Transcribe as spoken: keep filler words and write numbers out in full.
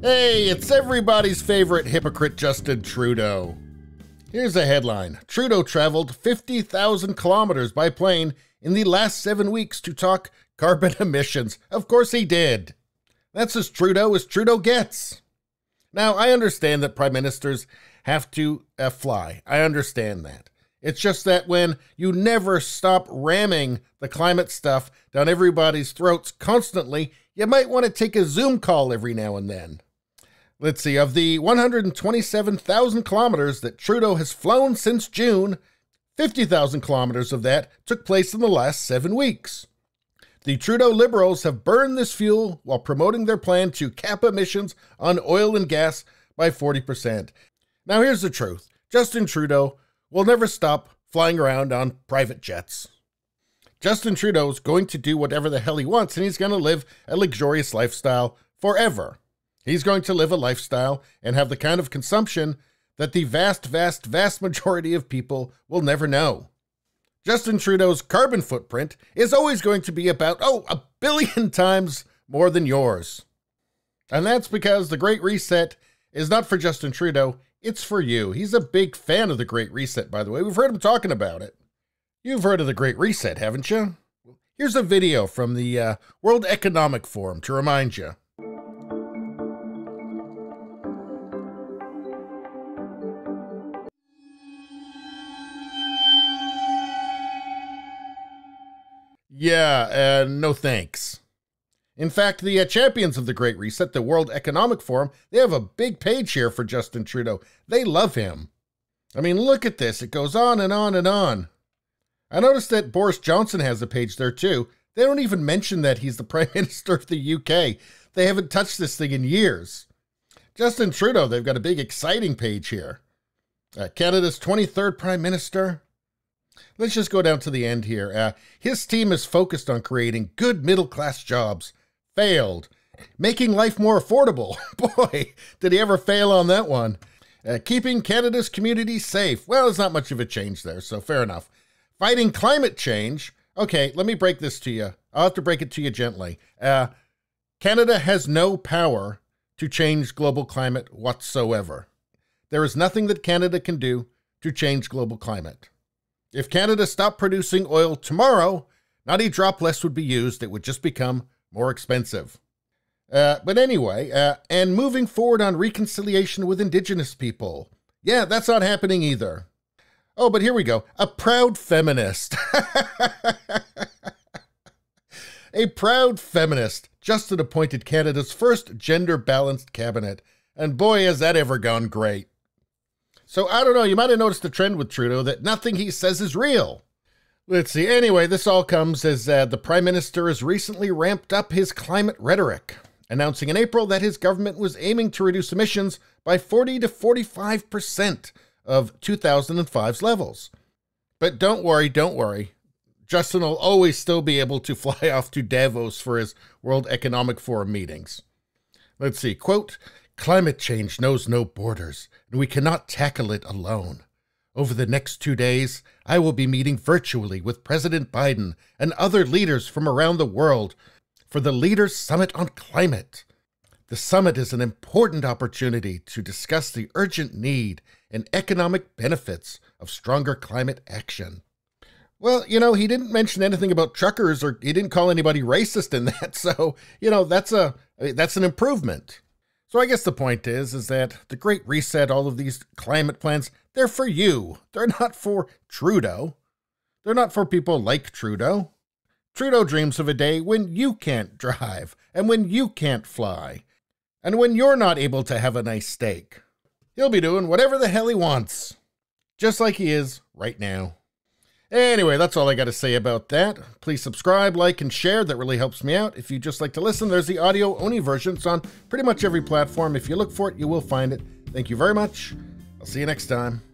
Hey, it's everybody's favorite hypocrite, Justin Trudeau. Here's a headline. Trudeau traveled fifty thousand kilometers by plane in the last seven weeks to talk carbon emissions. Of course he did. That's as Trudeau as Trudeau gets. Now, I understand that prime ministers have to uh, fly. I understand that. It's just that when you never stop ramming the climate stuff down everybody's throats constantly, you might want to take a Zoom call every now and then. Let's see, of the one hundred twenty-seven thousand kilometers that Trudeau has flown since June, fifty thousand kilometers of that took place in the last seven weeks. The Trudeau Liberals have burned this fuel while promoting their plan to cap emissions on oil and gas by forty percent. Now here's the truth. Justin Trudeau will never stop flying around on private jets. Justin Trudeau is going to do whatever the hell he wants, and he's going to live a luxurious lifestyle forever. He's going to live a lifestyle and have the kind of consumption that the vast, vast, vast majority of people will never know. Justin Trudeau's carbon footprint is always going to be about, oh, a billion times more than yours. And that's because the Great Reset is not for Justin Trudeau, it's for you. He's a big fan of the Great Reset, by the way. We've heard him talking about it. You've heard of the Great Reset, haven't you? Here's a video from the uh, World Economic Forum to remind you. Yeah, uh, no thanks. In fact, the uh, champions of the Great Reset, the World Economic Forum, they have a big page here for Justin Trudeau. They love him. I mean, look at this. It goes on and on and on. I noticed that Boris Johnson has a page there too. They don't even mention that he's the Prime Minister of the U K. They haven't touched this thing in years. Justin Trudeau, they've got a big exciting page here. Uh, Canada's twenty-third Prime Minister. Let's just go down to the end here. Uh, his team is focused on creating good middle-class jobs. Failed. Making life more affordable. Boy, did he ever fail on that one. Uh, keeping Canada's community safe. Well, there's not much of a change there, so fair enough. Fighting climate change. Okay, let me break this to you. I'll have to break it to you gently. Uh, Canada has no power to change global climate whatsoever. There is nothing that Canada can do to change global climate. If Canada stopped producing oil tomorrow, not a drop less would be used. It would just become more expensive. Uh, but anyway, uh, and moving forward on reconciliation with Indigenous people. Yeah, that's not happening either. Oh, but here we go. A proud feminist. A proud feminist. Justin appointed Canada's first gender-balanced cabinet. And boy, has that ever gone great. So I don't know. You might have noticed the trend with Trudeau that nothing he says is real. Let's see. Anyway, this all comes as uh, the Prime Minister has recently ramped up his climate rhetoric, announcing in April that his government was aiming to reduce emissions by forty to forty-five percent. Of two thousand five's levels. But don't worry, don't worry. Justin will always still be able to fly off to Davos for his World Economic Forum meetings. Let's see, quote, climate change knows no borders, and we cannot tackle it alone. Over the next two days, I will be meeting virtually with President Biden and other leaders from around the world for the Leaders' Summit on Climate. The summit is an important opportunity to discuss the urgent need and economic benefits of stronger climate action. Well, you know, he didn't mention anything about truckers, or he didn't call anybody racist in that. So, you know, that's a that's an improvement. So I guess the point is, is that the Great Reset, all of these climate plans, they're for you. They're not for Trudeau. They're not for people like Trudeau. Trudeau dreams of a day when you can't drive and when you can't fly. And when you're not able to have a nice steak, he'll be doing whatever the hell he wants, just like he is right now. Anyway, that's all I got to say about that. Please subscribe, like, and share. That really helps me out. If you just like to listen, there's the audio-only version. It's on pretty much every platform. If you look for it, you will find it. Thank you very much. I'll see you next time.